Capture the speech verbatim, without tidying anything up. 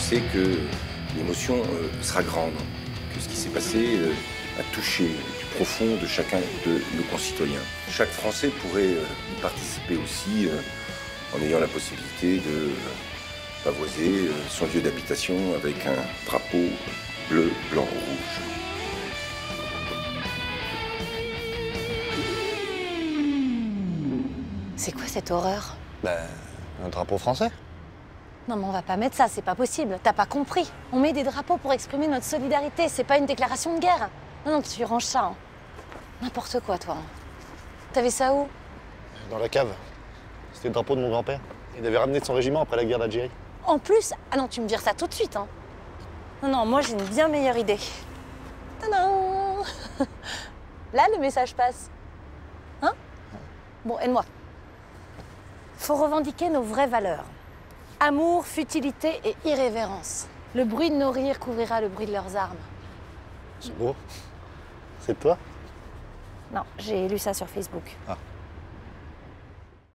sais que l'émotion euh, sera grande, que ce qui s'est passé euh, a touché du profond de chacun de nos concitoyens. Chaque Français pourrait euh, y participer aussi euh, en ayant la possibilité de euh, pavoiser euh, son lieu d'habitation avec un drapeau bleu, blanc, rouge. C'est quoi cette horreur? Ben, un drapeau français. Non mais on va pas mettre ça, c'est pas possible, t'as pas compris. On met des drapeaux pour exprimer notre solidarité, c'est pas une déclaration de guerre. Non, non, tu ranges ça, hein. N'importe quoi, toi. T'avais ça où? Dans la cave. C'était le drapeau de mon grand-père. Il avait ramené de son régiment après la guerre d'Algérie. En plus? Ah non, tu me vires ça tout de suite, hein. Non, non, moi j'ai une bien meilleure idée. Tadam. Là, le message passe. Hein? Bon, aide-moi. Faut revendiquer nos vraies valeurs. Amour, futilité et irrévérence. Le bruit de nos rires couvrira le bruit de leurs armes. C'est beau. C'est toi? Non, j'ai lu ça sur Facebook. Ah.